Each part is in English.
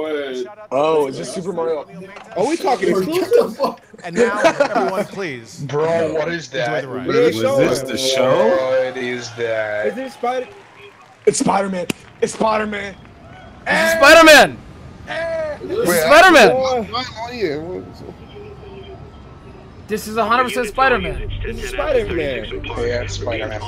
Word. Oh, is this Super Mario? Are we talking exclusive? And now, everyone, please. Bro, what is that? What is that? Is it Spider? It's Spiderman. It's Spiderman. It's Spiderman. It's Spiderman. This is 100% Spiderman. This is Spiderman. Yeah, it's Spiderman.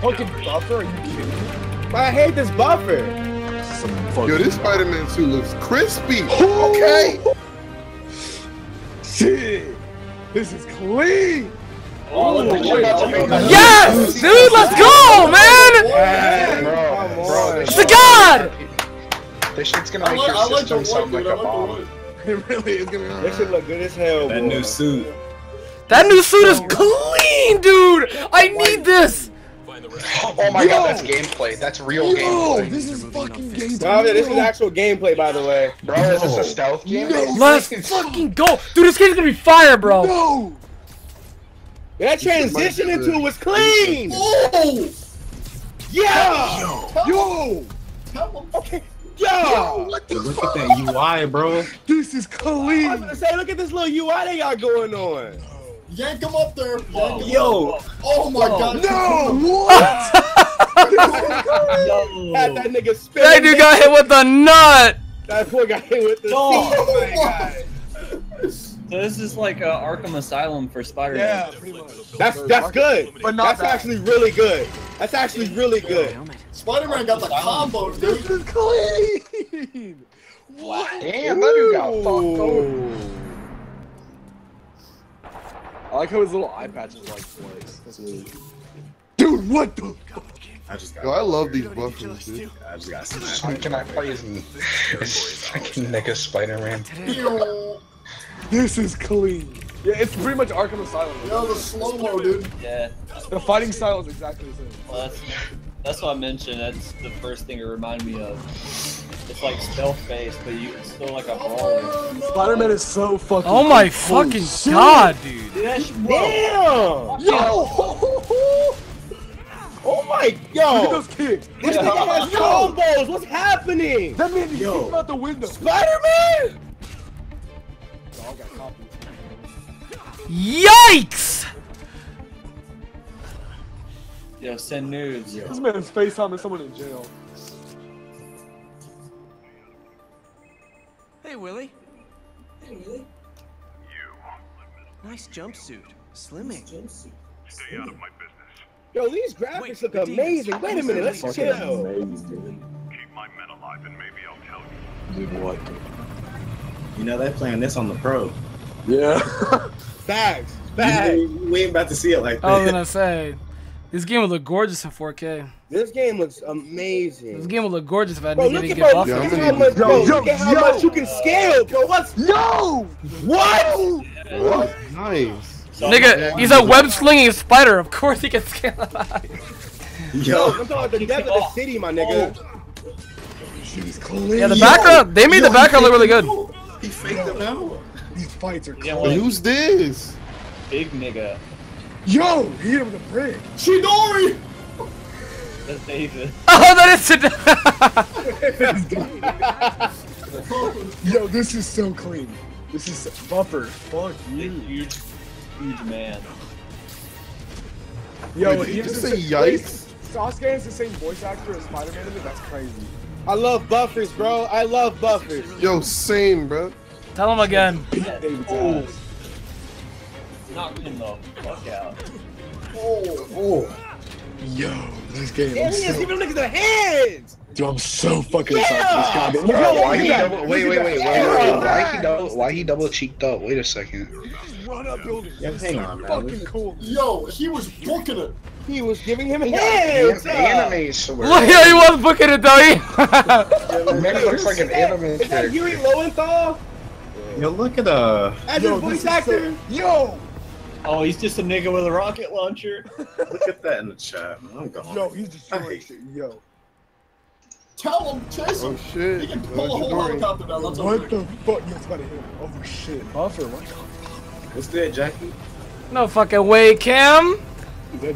Fucking buffer? Are you kidding me? I hate this buffer. Yo, this Spiderman suit looks crispy. Okay. Shit. This is clean. Yes, dude, let's go, man! Yeah, bro, it's the god! This shit's gonna make your system sound like a bomb. It really is gonna be. This shit look good as hell, bro. That new suit. That new suit is clean, dude! I need this! Oh my god, that's gameplay. That's real gameplay. This is fucking gameplay. Wow, this is actual gameplay, by the way. Bro, is this a stealth game? Let's fucking go! Dude, this game's gonna be fire, bro! No! That transition into was clean! Oh! Yeah! Yo! Okay. Yo! Look at that UI, bro. This is clean! I was gonna say, look at this little UI they got going on. Yank him up there. Yo! Oh my god. No! What? That nigga spin. That dude got hit with the nut! That boy got hit with the nut. So this is like Arkham Asylum for Spider-Man. Yeah, pretty much. That's good, but not that's actually really good. That's actually really good. Spider-Man got the combo, dude. This is clean. What? Damn, that dude got fucked over. I like how his little eye patch is like twice. That's really good. Dude, what the? Yo, I love these buffers, dude. Can I play as fucking nigga Spider-Man? This is clean. Yeah, it's pretty much Arkham Asylum. Yo, the slow-mo, dude. Yeah. The fighting style is exactly the same. Well, that's what I mentioned. That's the first thing it reminded me of. It's like stealth-based, but it's still like a brawl. No. Spider-Man is so fucking Oh my fucking god, dude. Damn! Yo! Oh my god! Look at those kicks! This nigga has combos! What's happening? That man is kicking out the window. Spider-Man! Yikes! Yo, send nudes. Yo. This man's FaceTime is someone in jail. Hey, Willie. Hey, Willie. You. Nice jumpsuit. Slimming. Stay out of my business. Yo, these graphics look amazing. Wait a minute, let's chill. Keep my men alive and maybe I'll tell you. Dude, what? You know, they're playing this on the pro. Yeah. Facts. Facts. We ain't about to see it like that. I was gonna say, this game would look gorgeous in 4K. This game looks amazing. This game would look gorgeous if I didn't get buffed. Look at how much, bro, look at how much you can scale, bro. What's What? Yeah. What? Nice. Nigga, he's a web-slinging spider. Of course he can scale up. Yo, I'm talking about the depth of the city, my nigga. She's clean. Yeah, the background. They made the background look really good. He faked them out. These fights are crazy. Yeah, who's this? Big nigga. Yo, he hit him with a brick. Chidori! That's David. Oh, that is Chidori. Yo, this is so clean. This is buffer. Fuck you. Huge, huge man. Yo, did he just say yikes? Sasuke has the same voice actor as Spider-Man in it? That's crazy. I love buffers, bro. I love buffers. Yo, same, bro. Tell him again. Oh. Knock him the fuck out. Yo, this game is so... Even look at the hands! Dude, I'm so fucking excited for this guy. Wait, why he double cheeked up? Wait a second. Run up building. Hang on, fucking cool. Yo, he was booking it. He was giving him hands. Anime sword. Look, he was booking it though. The man looks like an anime. Is that Yuri Lowenthal? Yo, look at As a voice actor! Yo! Oh, he's just a nigga with a rocket launcher. Look at that in the chat, man. I'm gone. Yo, he's destroying shit. Yo. Tell him, chase him! Oh shit. He can pull a whole helicopter down. What the fuck? Yo, it's about to hit him. Oh shit. Buffer, what the fuck? What's that, Jackie? No fucking way, Cam!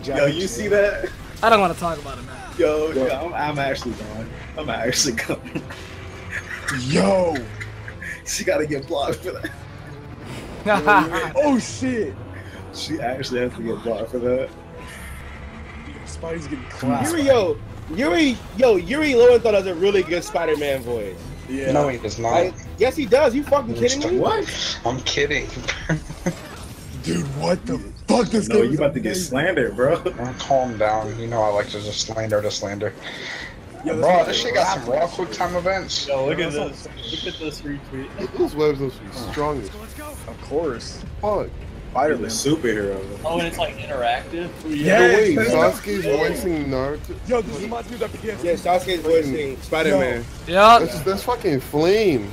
Yo, you see that? I don't want to talk about it, man. Yo, I'm actually gone. I'm actually gone. Yo! She gotta get blocked for that. Oh shit! She actually has to get blocked for that. Spidey's getting clapped. Yuri Lowenthal does a really good Spider-Man voice. Yeah. No, he does not. Yes, he does. You fucking kidding me? What? I'm kidding. Dude, what the fuck? This game. No, you about to get slandered, bro. Calm down. You know I like to just slander to slander. Yo, bro, this shit got some raw quick time events. Yo, look at this. Look at this retweet. Look at those webs are strongest. Let's go. Of course. Fuck. Spiderman. Superhero. Oh, and it's like interactive? Yeah, wait. Sasuke's voicing Naruto. Yo, this reminds me of that PS. Yeah, Sasuke's voicing Spider-Man. Yeah. That's fucking flames.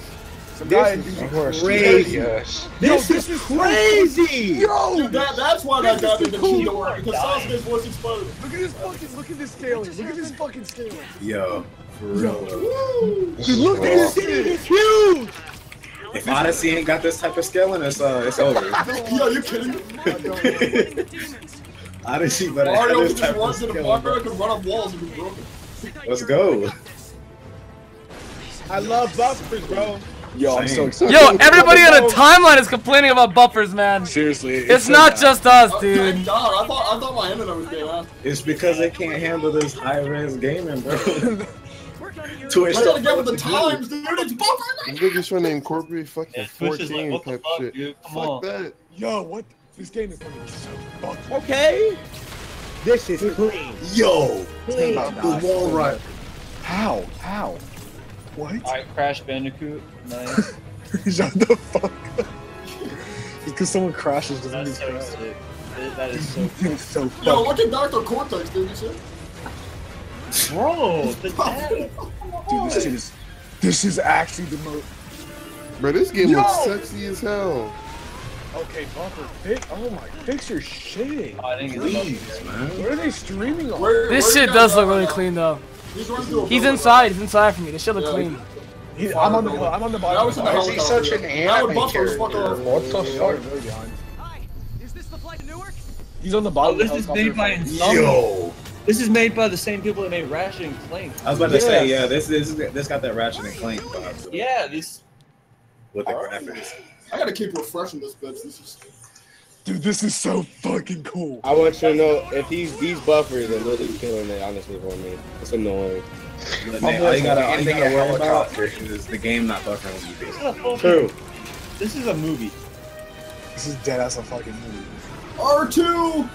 This is crazy. Yes. This is crazy! Yo! That's why that got me the keyword, because Sasuke's voice exploded. Look at this fucking, look at this scaling. Look at this fucking scaling. Yo, for real. Dude, look at this shit, it's huge! If Odyssey ain't got this type of scaling, it's over. Yo, you kidding me? Odyssey better have this type of scaling. Mario can run up walls and be broken. Let's go. I love buffers, bro. Yo, I'm so excited. Yo, everybody on the timeline is complaining about buffers, man. Seriously. It's not just us, dude. I thought my internet was going on. It's because they can't handle this high-res gaming, bro. Twitch gotta get with the times, dude. It's buffering. They're just trying to incorporate fucking 14 like, type fuck, shit. Dude, fuck that. Yo, what? This game is fucking so fucked. Okay. This is clean. Yo. Clean. The wall run. How? How? What? Alright, Crash Bandicoot. Nice. Shut the fuck up. Because someone crashes doesn't mean so sick. That is so sick. So yo, look at Dr. Cortex, dude. You see? Bro, the dad. Dude, this is actually the most. Bro, this game looks sexy as hell. Okay, bumper pick. Oh my, fix your shit. Oh, I didn't get man. Where are they streaming on? This shit does look really clean though. He's inside. He's inside for me. This shit look clean. I'm on the bottom. Why is he such an anime character? What the fuck? Hi, is this the flight to Newark? He's on the bottom. This is made by Yo. This is made by the same people that made Ratchet and Clank. I was about to say, yeah, this got that Ratchet and Clank vibe. Yeah, this. With the graphics. I gotta keep refreshing this bitch. This is. Dude, this is so fucking cool. I want you to know if these buffers are really killing it, honestly, for me. It's annoying. All you gotta worry about is the game not buffering when you beat. True. This is a movie. This is dead ass a fucking movie. R2!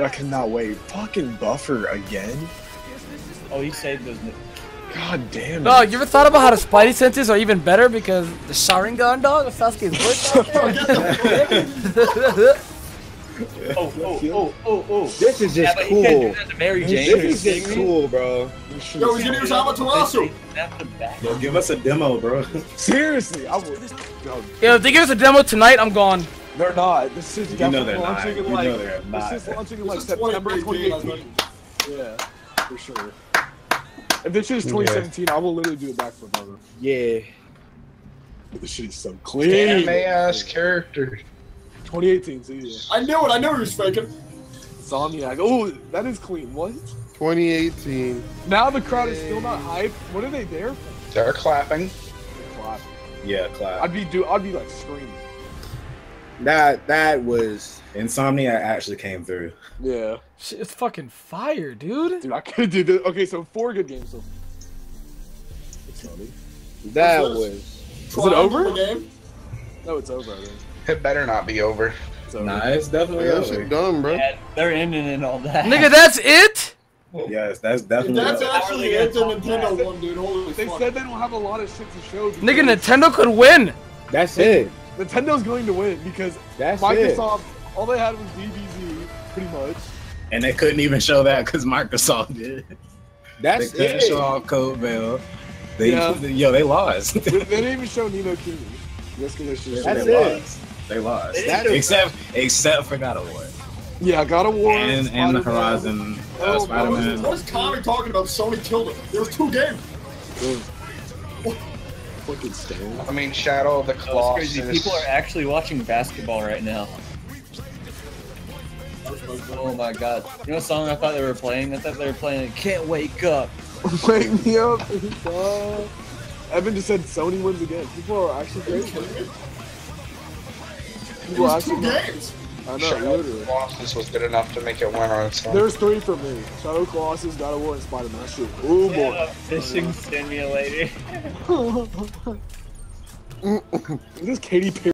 I cannot wait. Fucking buffer again? Oh, he saved those. God damn it. Dog, you ever thought about how the Spidey senses are even better because the Sharingan dog of Sasuke's voice? Oh. This is just cool. This is just cool, bro. Yo, we can use Amaterasu. Yo, give us a demo, bro. Seriously, I would. Yo, if they give us a demo tonight, I'm gone. They're not. This is launching in like September 2018. Yeah, for sure. If this shit is 2017, I will literally do a backflip over. Yeah. This shit is so clean. Anime ass character. 2018, so yeah. I knew he was faking. Zomniac. Oh, that is clean. What? 2018. Now the crowd is still not hyped. What are they there for? They're clapping. Yeah, clap. I'd be like screaming. That was Insomnia actually came through. Yeah, it's fucking fire, dude. Dude, I could do this. Okay, so 4 good games. So that was. Is it over? Game? No, it's over. I think. It better not be over. Nah, it's definitely over. That shit dumb, bro. Yeah, they're ending it all that. Nigga, that's it. Yes, that's definitely. Dude, that's actually it. Nintendo one, dude. Holy fuck. Said they don't have a lot of shit to show. Nigga, Nintendo could win. That's it. Nintendo's going to win because Microsoft, all they had was DBZ, pretty much. And they couldn't even show that because Microsoft did. That's it. They couldn't show off Code Veil. Yo, they lost. They didn't even show Nino Kuni. They lost. Except for God of War. Yeah, God of War. And the Horizon. Spiderman. What is Connor talking about? Sony killed it. There was 2 games. I mean, Shadow of the Colossus. People are actually watching basketball right now. Oh my god. You know what song I thought they were playing? I thought they were playing Can't Wake Up Wake me up. Evan just said Sony wins again. People are actually crazy. People are actually games. I know. Shadow of the Colossus was good enough to make it win on its own. There's three for me: Shadow of the Colossus, God of War, and Spiderman. That's true. Ooh boy. Yeah, fishing simulator. Is this Katy Perry?